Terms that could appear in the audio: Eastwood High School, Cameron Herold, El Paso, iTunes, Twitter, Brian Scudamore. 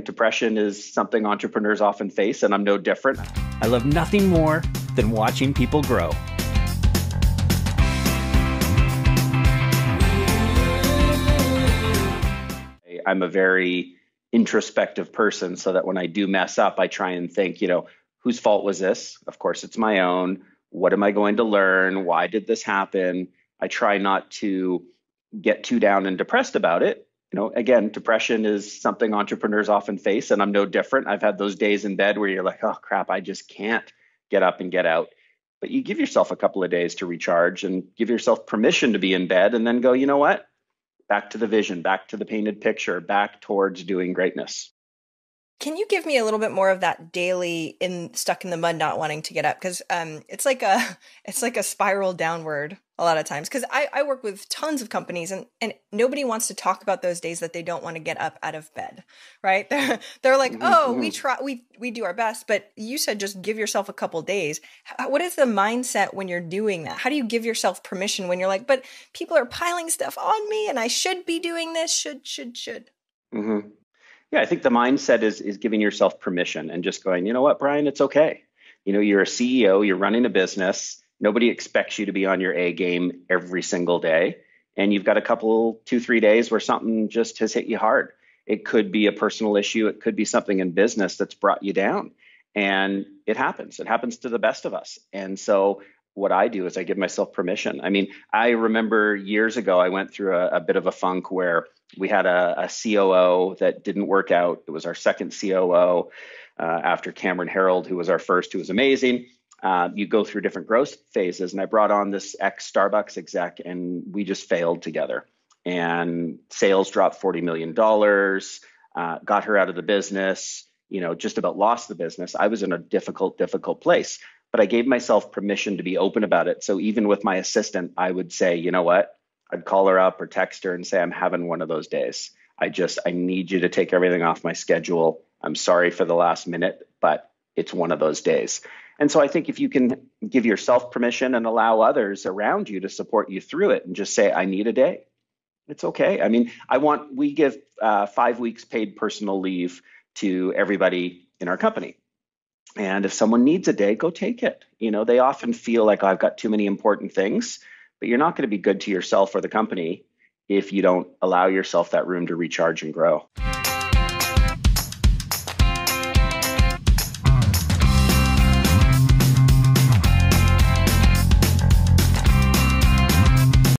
think depression is something entrepreneurs often face, and I'm no different. I love nothing more than watching people grow. I'm a very introspective person, so that when I do mess up, I try and think, whose fault was this? Of course, it's my own. What am I going to learn? Why did this happen? I try not to get too down and depressed about it. Again, depression is something entrepreneurs often face, and I'm no different. I've had those days in bed where you're like, oh, crap, I just can't get up and get out. But you give yourself a couple of days to recharge and give yourself permission to be in bed and then go, you know what? Back to the vision, back to the painted picture, back towards doing greatness. Can you give me a little bit more of that daily stuck in the mud, not wanting to get up? Because it's like a spiral downward a lot of times. Because I work with tons of companies, and nobody wants to talk about those days that they don't want to get up out of bed, right? They're like, oh, we do our best. But you said just give yourself a couple days. What is the mindset when you're doing that? How do you give yourself permission when you're like, but people are piling stuff on me, and I should be doing this, should. Mm-hmm. Yeah, I think the mindset is giving yourself permission and just going, you know what, Brian, it's okay. You're a CEO, you're running a business. Nobody expects you to be on your A game every single day. And you've got a couple, 2-3 days where something just has hit you hard. It could be a personal issue. It could be something in business that's brought you down. And it happens. It happens to the best of us. And so what I do is I give myself permission. I remember years ago, I went through a bit of a funk where we had a COO that didn't work out. It was our second COO after Cameron Herold, who was our first, who was amazing. You go through different growth phases. And I brought on this ex-Starbucks exec, and we just failed together. And sales dropped $40 million, got her out of the business, just about lost the business. I was in a difficult place. But I gave myself permission to be open about it. So even with my assistant, I would say, you know what? I'd call her up or text her and say, I'm having one of those days. I need you to take everything off my schedule. I'm sorry for the last minute, but it's one of those days. And so I think if you can give yourself permission and allow others around you to support you through it and just say, I need a day, it's okay. We give 5 weeks paid personal leave to everybody in our company. And if someone needs a day, go take it. They often feel like, oh, I've got too many important things, but you're not going to be good to yourself or the company if you don't allow yourself that room to recharge and grow.